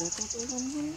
Bánh trời mềm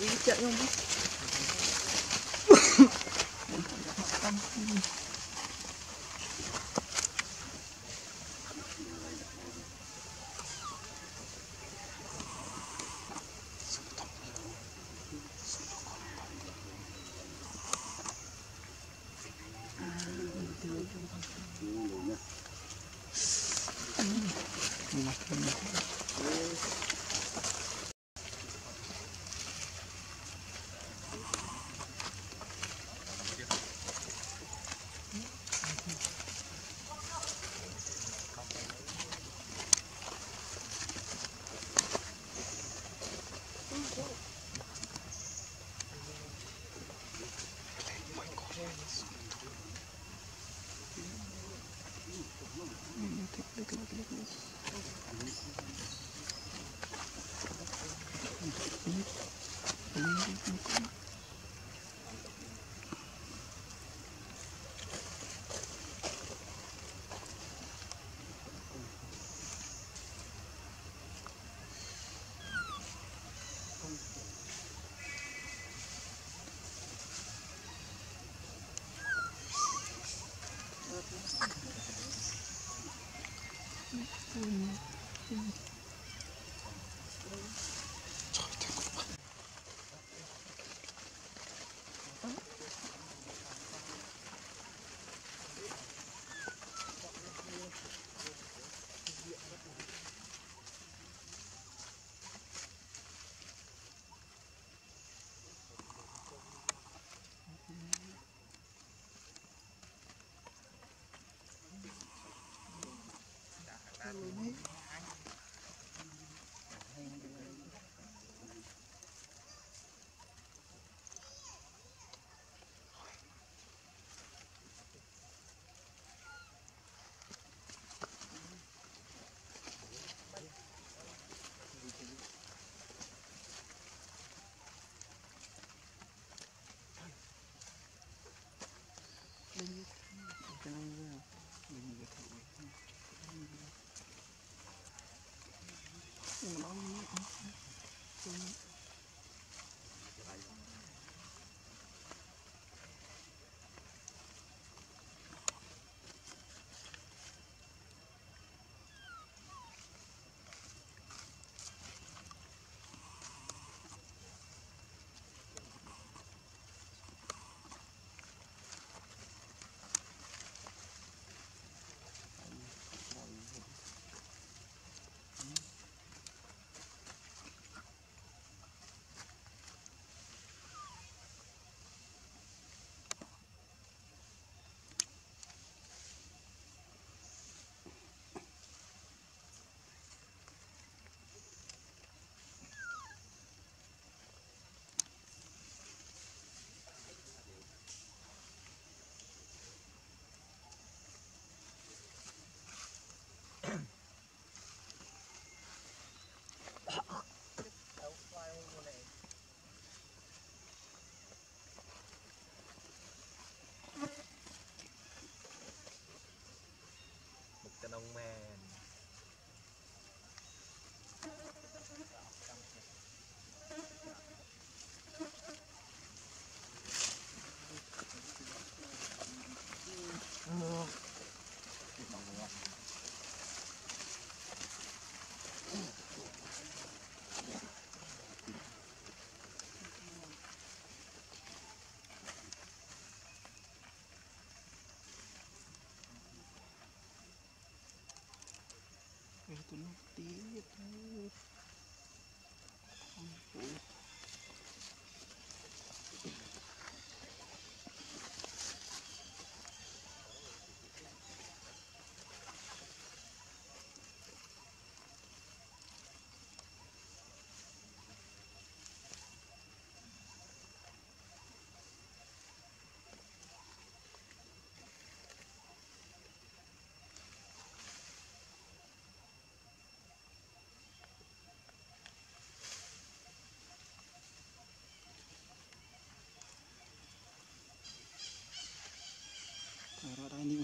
đi chợ không biết. ini.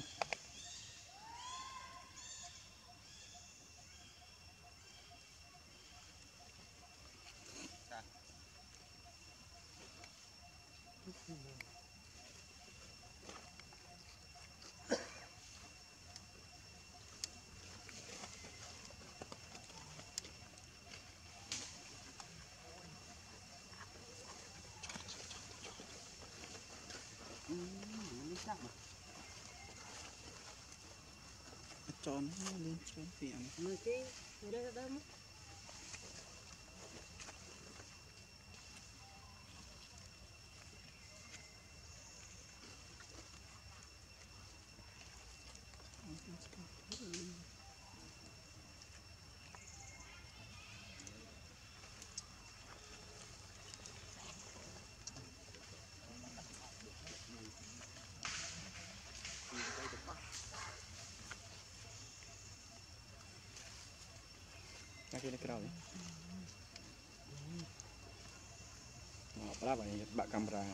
Tròn lên tròn vẹn người kia người đây đâu mất cái này kau ni, berapa ni bak kamera?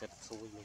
Chất xui luôn.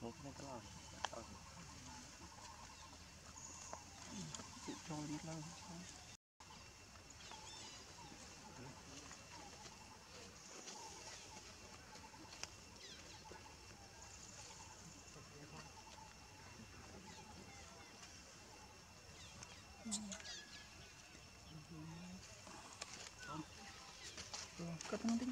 Mungkin itu lah. Tự cho đi lâu. Kata nanti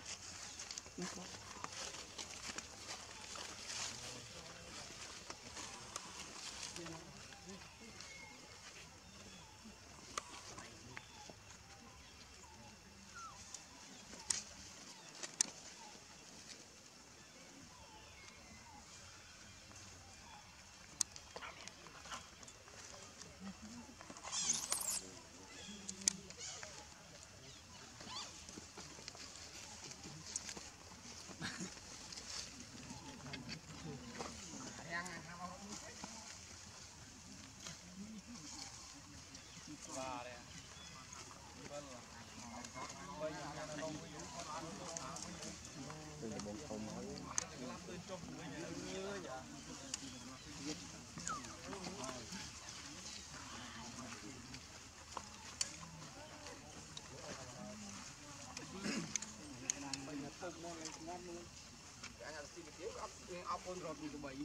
Apun roti itu bayi.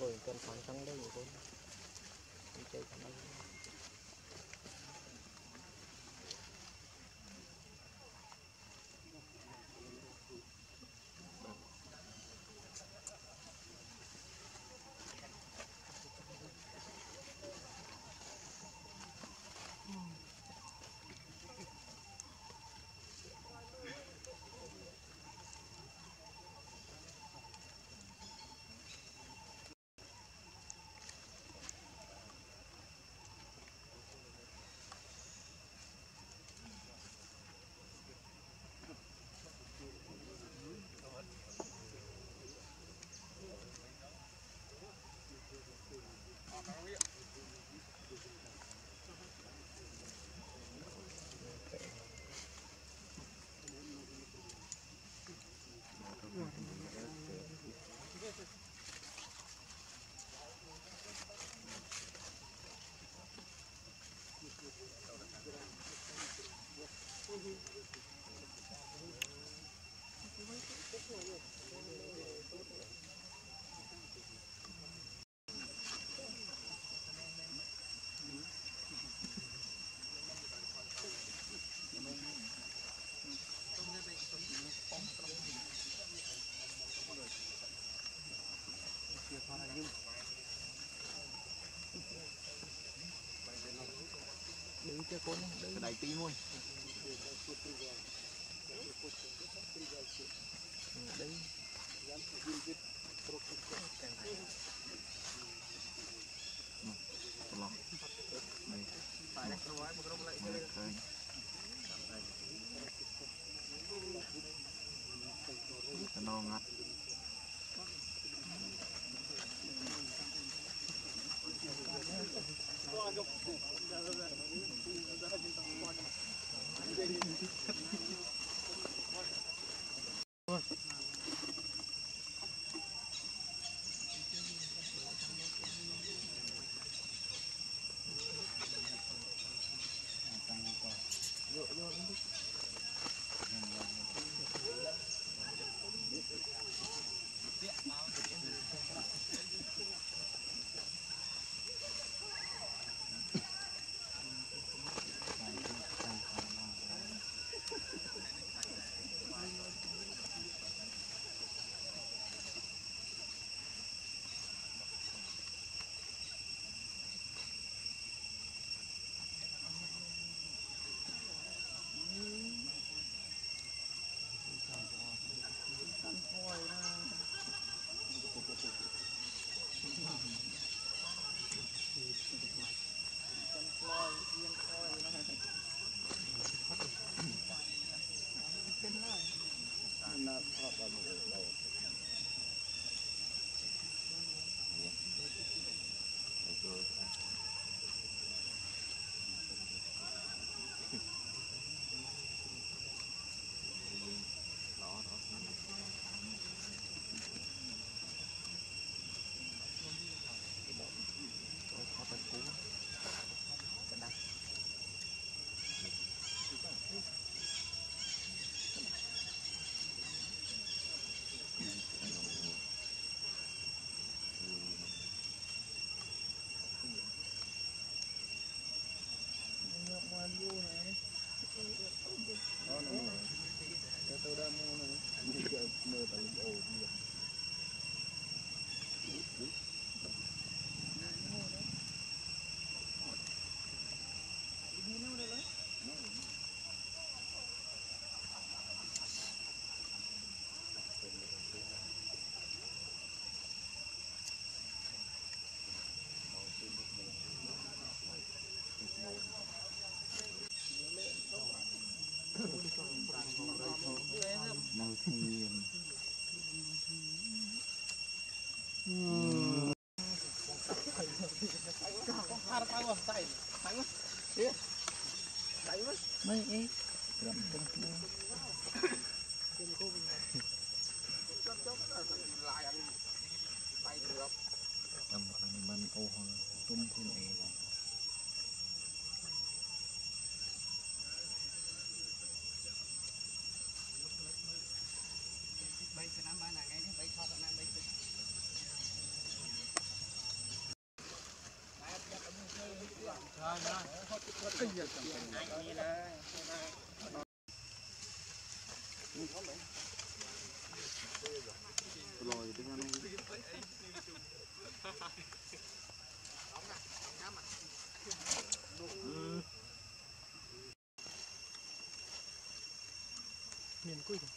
Rồi cần khoảng trắng đây của tôi chơi cảm ơn. Đứng cho con đẩy tí môi. Đây nó ngắt. Hãy subscribe cho kênh Ghiền Mì Gõ để không bỏ lỡ Mấy miền cuối cùng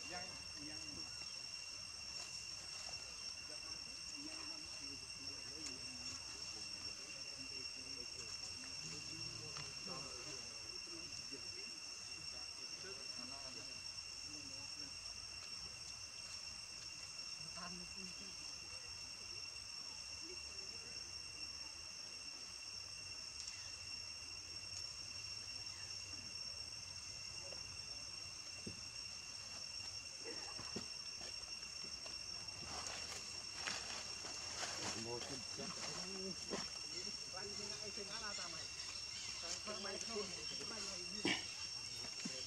Hey! Hãy subscribe cho kênh Ghiền Mì Gõ Hãy subscribe cho kênh Ghiền Mì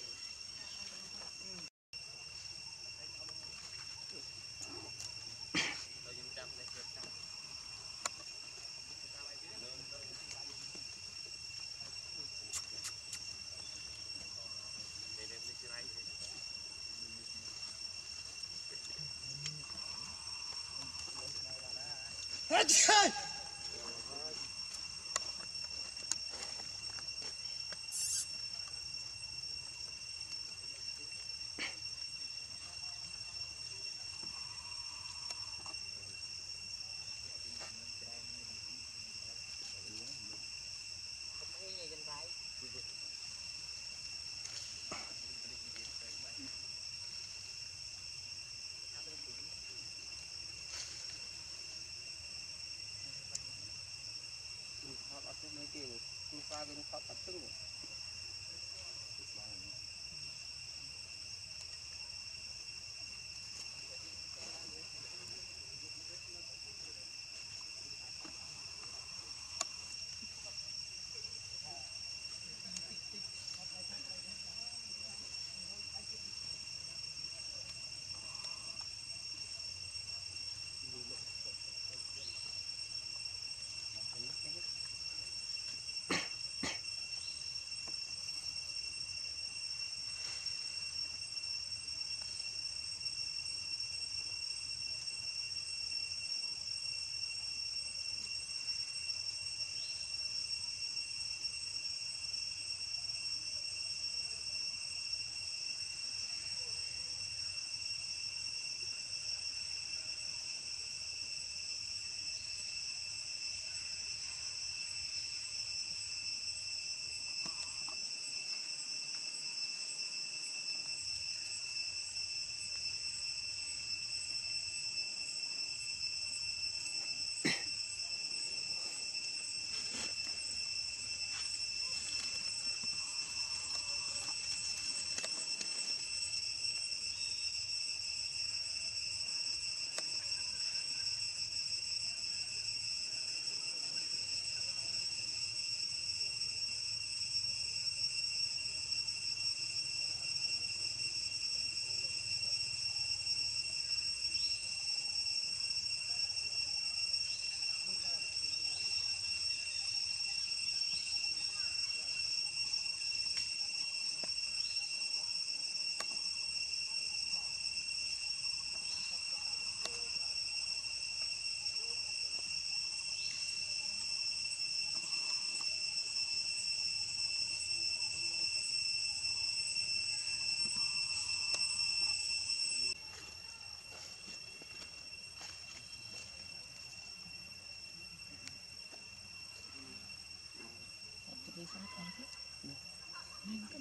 Gõ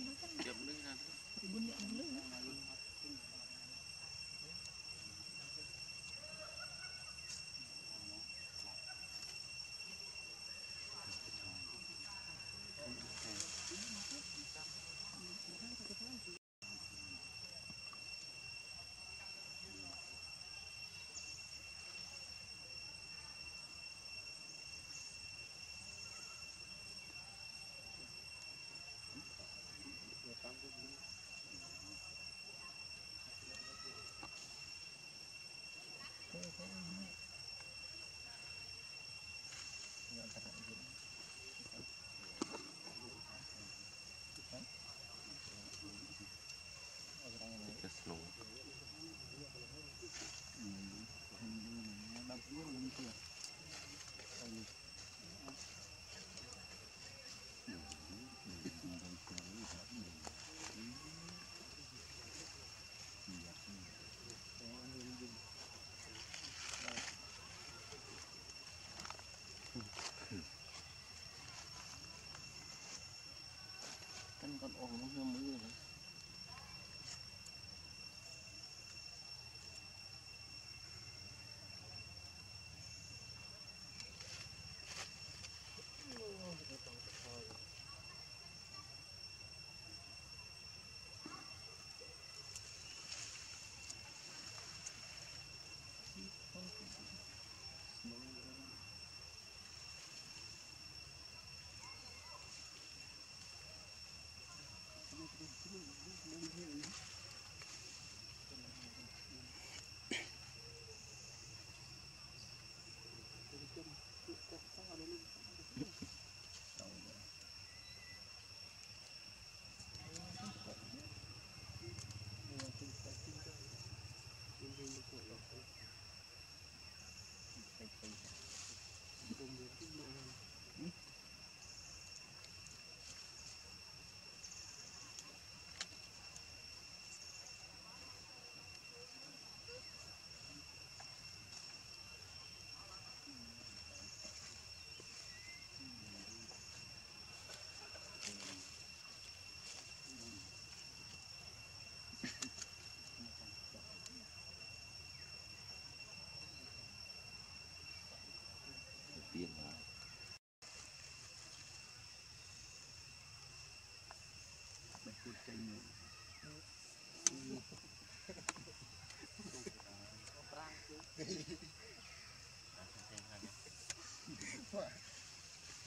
để không bỏ lỡ Ibunya dulu ya. Con ổ nó hơi mũi rồi đấy.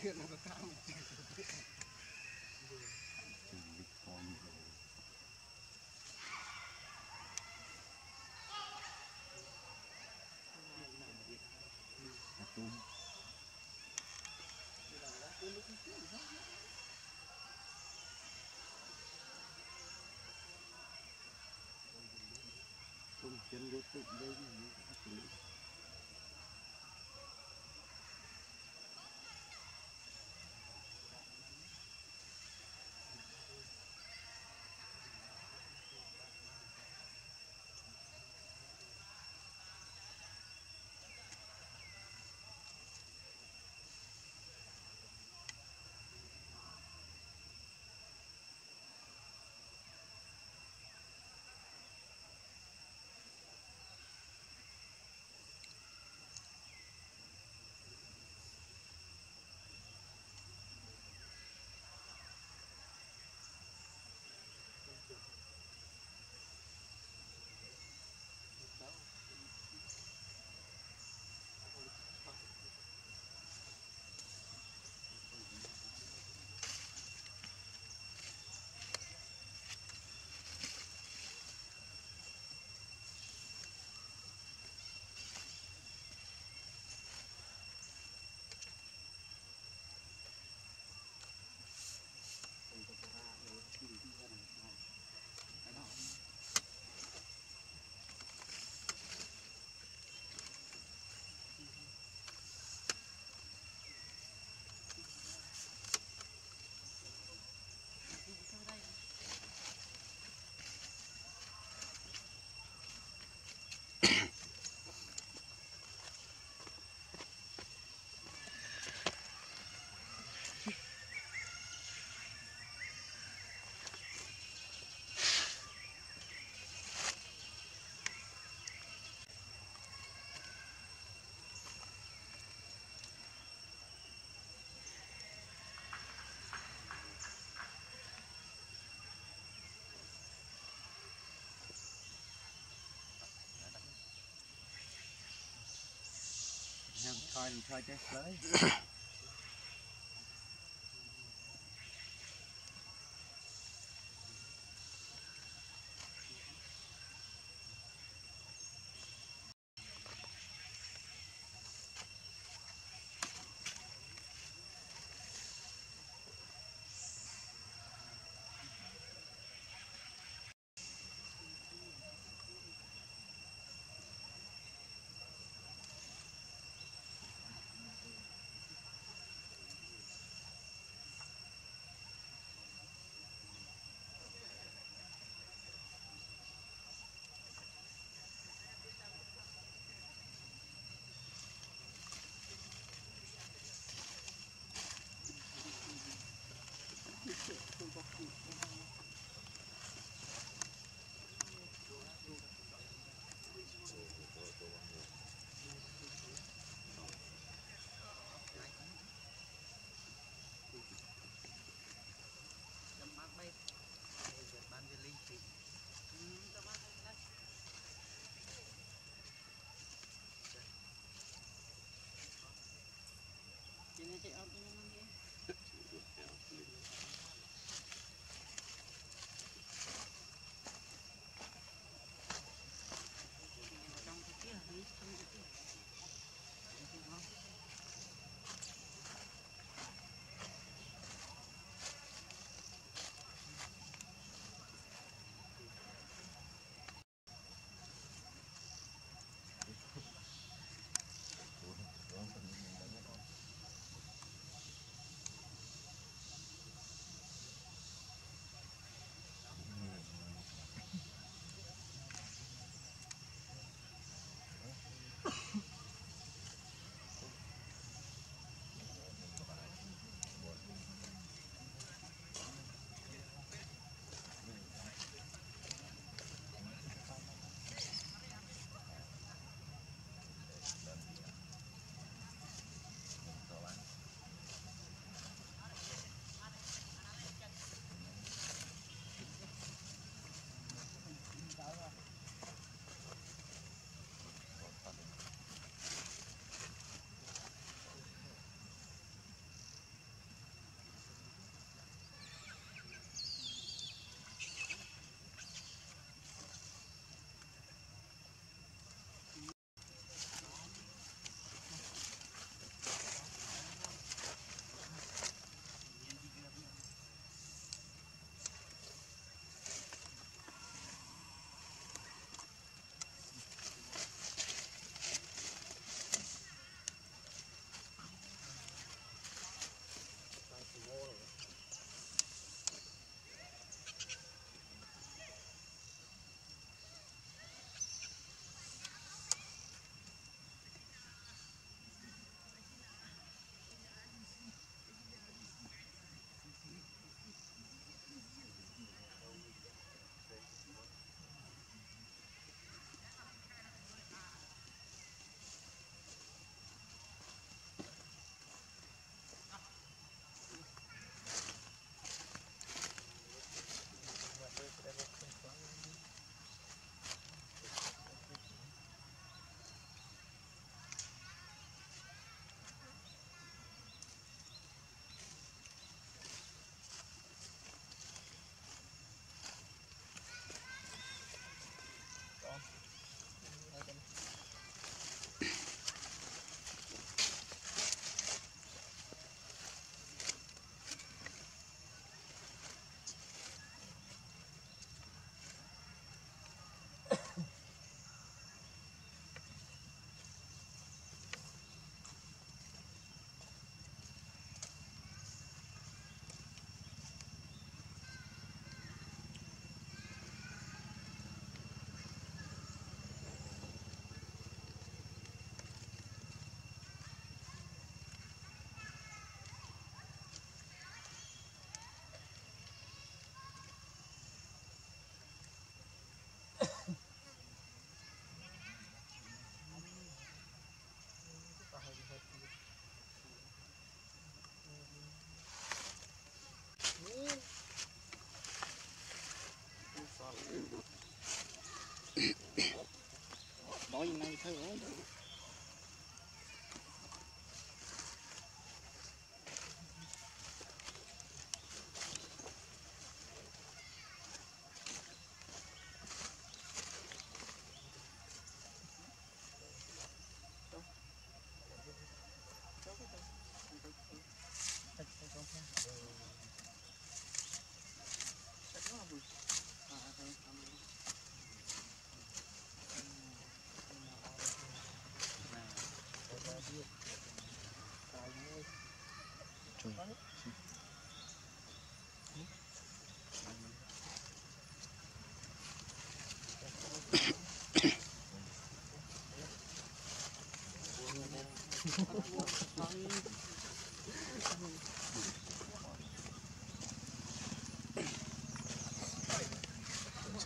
Chuyện là tao chân vô tụng đây try this way. Bỏ vô này thôi.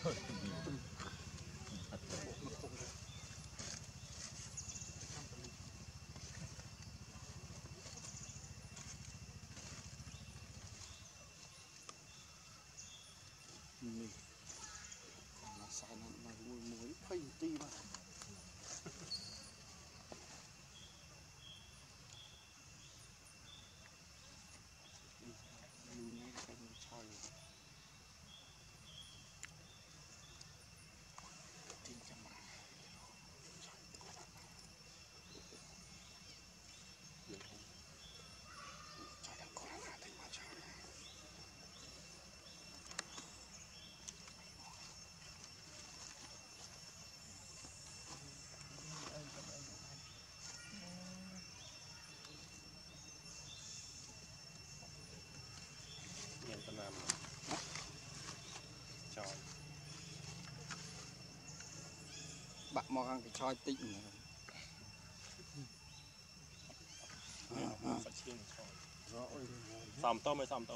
Mình là xài nặng mà ngồi muối phây ti mà bạn mò ăn cái choi tịnh này. Sầm to mới sầm to.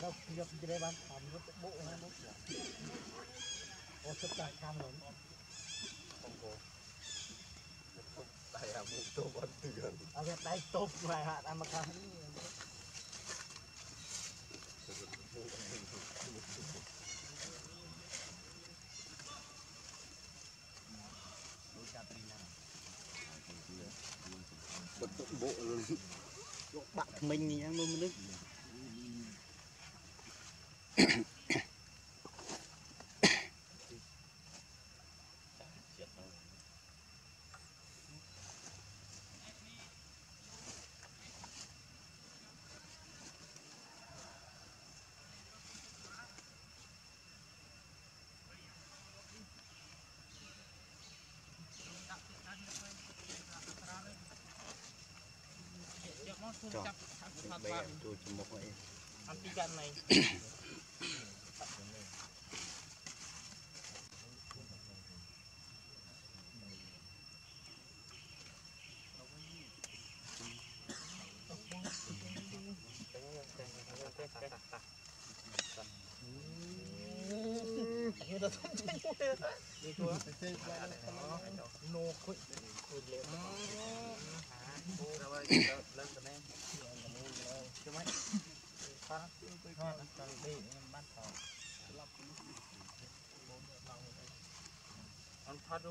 Đâu nhập cái đấy bán thảm nó bộ hay nó kiểu ô sấp đại cam lớn không có đại hạ một tô bánh từ gần à cái đại tô đại hạ ăn mặc cái bộ luôn bạn mình nhá mương nước cho bé tôi chỉ một cái ăn cái gan này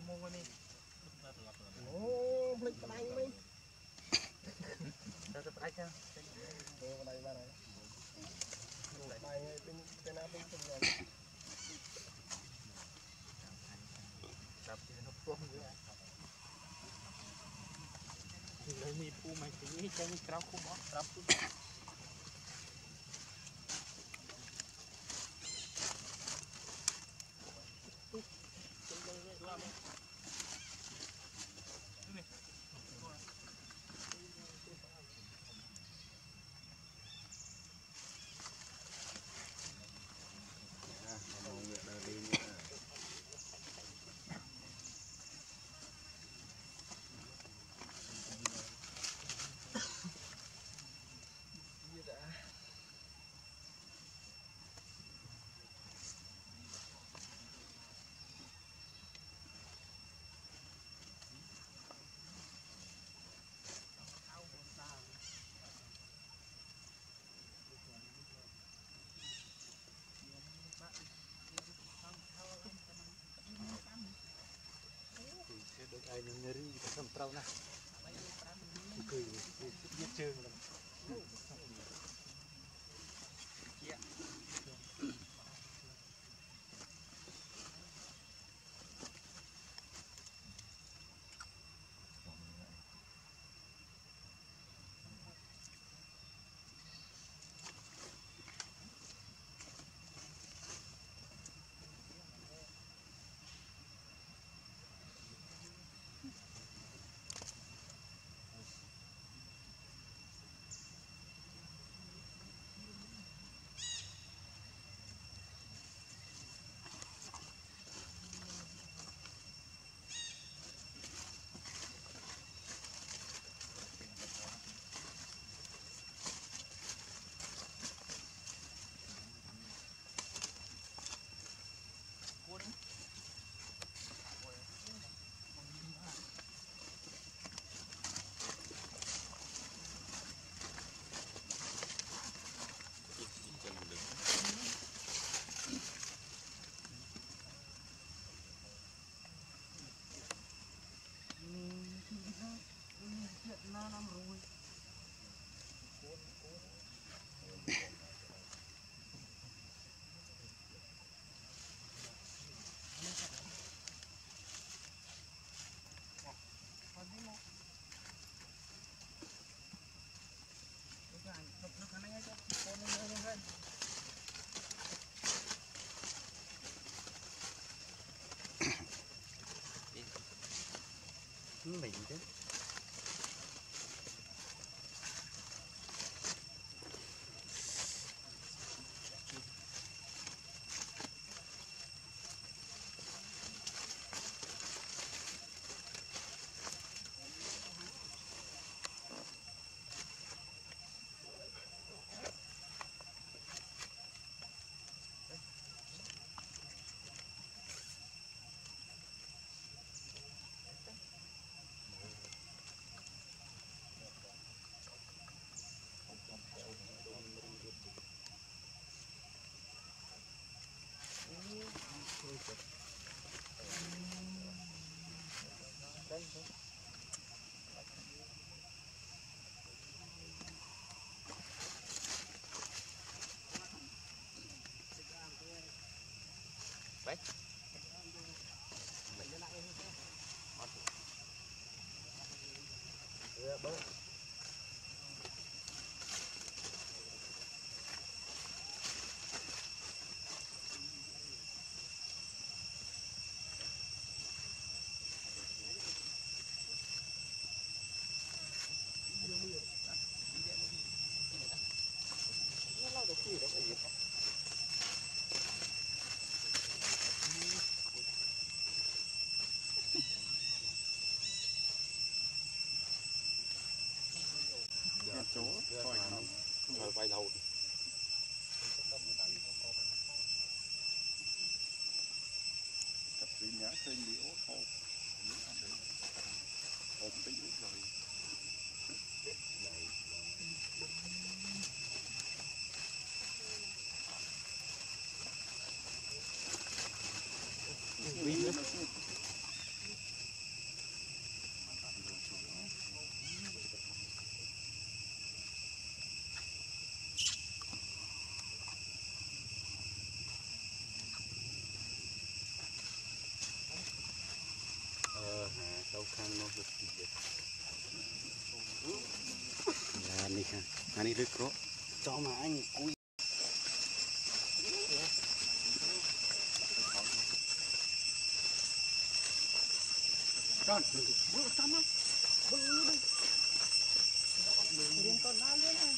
mua đi. Ô, lịch đánh mình. Cho tập đánh nha. Đưa vào đây ba này. Lại bay bên bên nào bên trong này. Đập thì nó phong nữa. Lấy mì phu mày tí cho nó trao khu bó, trao khu bó. trâu này cười biết chương rồi. Mình chứ vậy mình lại bớt rồi quay đầu tập viên nhá trên liễu hộp hộp tính rồi anh đi rước rốt cho mà anh cúi con bữa tắm á bữa đi liên con đá lên anh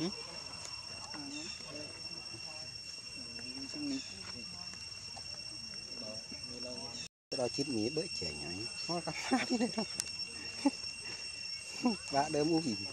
Đó chít mía bữa trẻ nhỏ nó cắm mát thế này không vạ đơm u gì này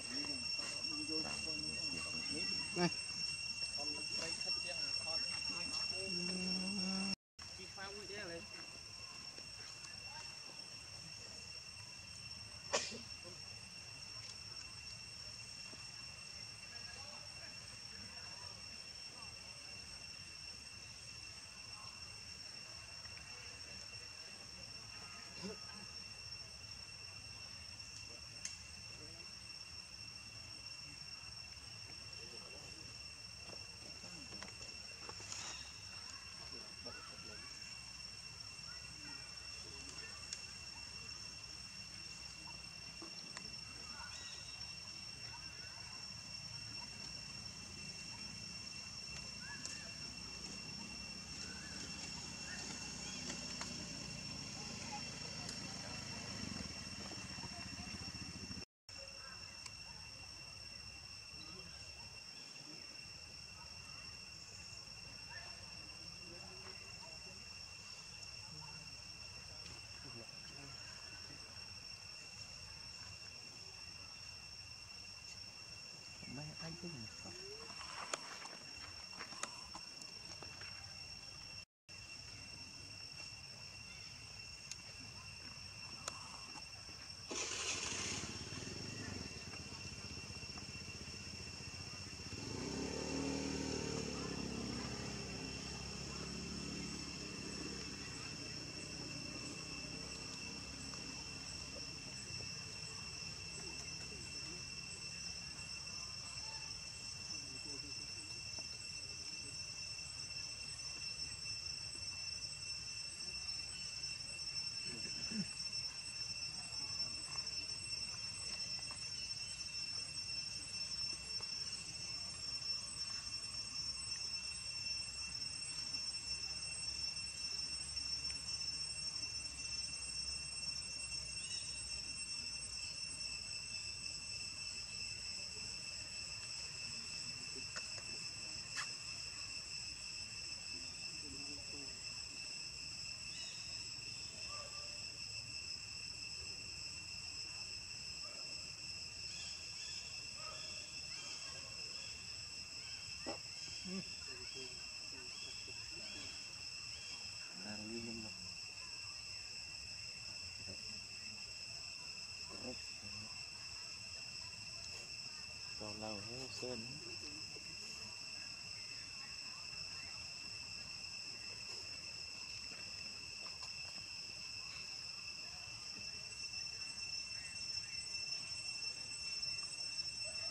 lâu heo sơn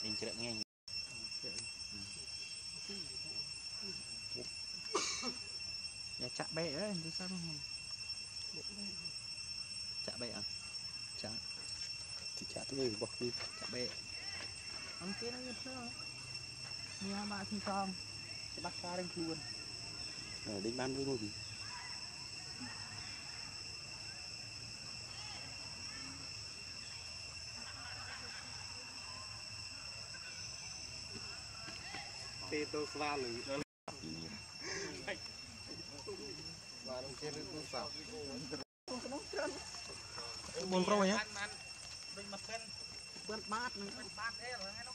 mình chợt nghe nhà chạ bẹ đấy chứ sao không chạ bẹ à chạ thì chạ tôi bỏ đi chạ bẹ ăn kia nó như thế nhà bà thì con bắt cá đánh luôn ở đây ban với luôn tê tô qua lử và đồng trên tôi sập bồn pro nhá mình mặc lên bên bát này bên bát thế là hay lắm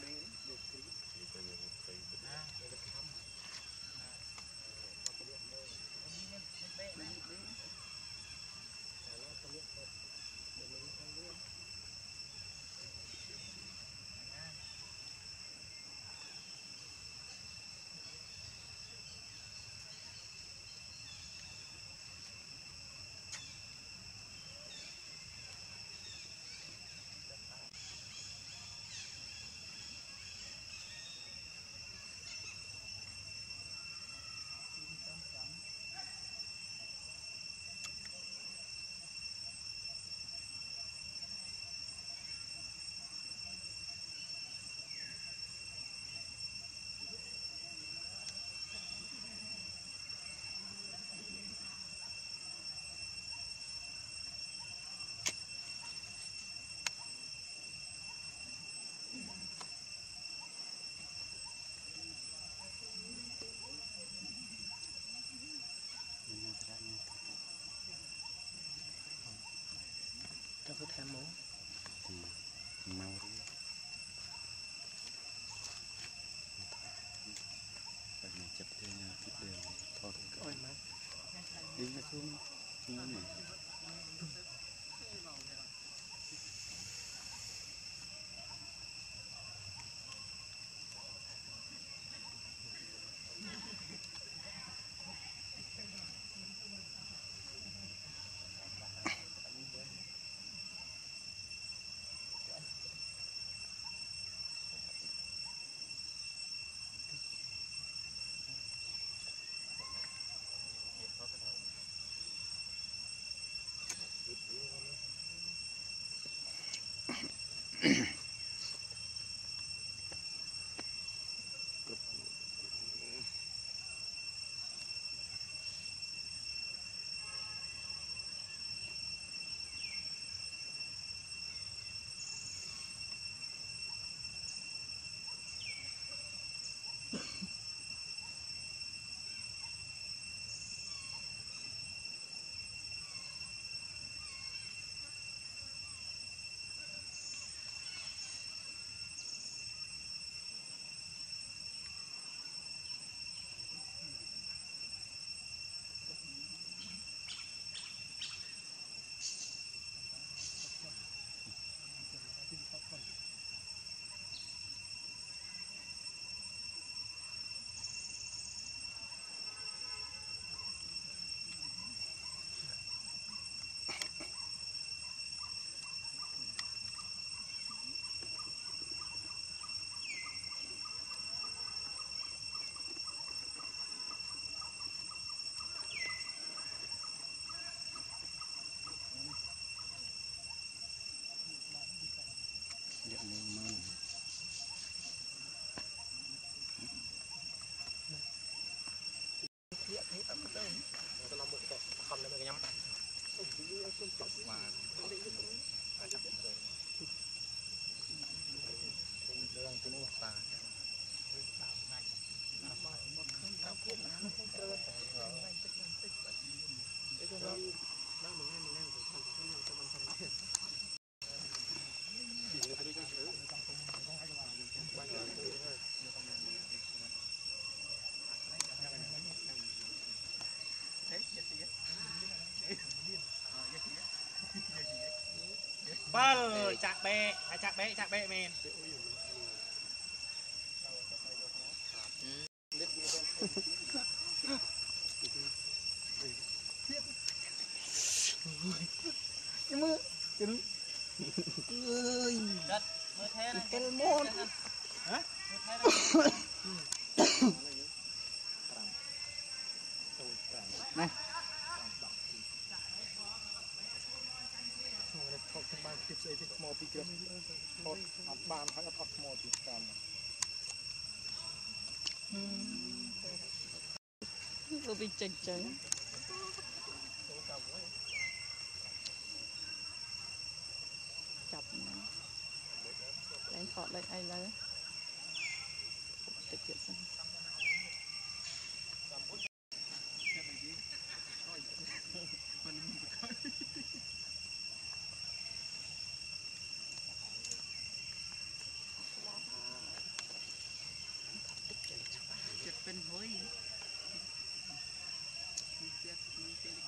đấy được tí Bal chặt bẹ men. Cái mưa đất mưa thế này. Cái môn. Hả? Mưa thế này. Này. Ban tiếp xây thì mò bị kẹt, hot ban phải là hot mò bị cản. Nó bị chèn chèn. Chặt nó. Đánh hot lấy ai lấy. Tiết kiệm xong. Hãy subscribe cho kênh Ghiền Mì Gõ để không bỏ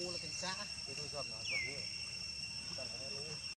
lỡ những video hấp dẫn.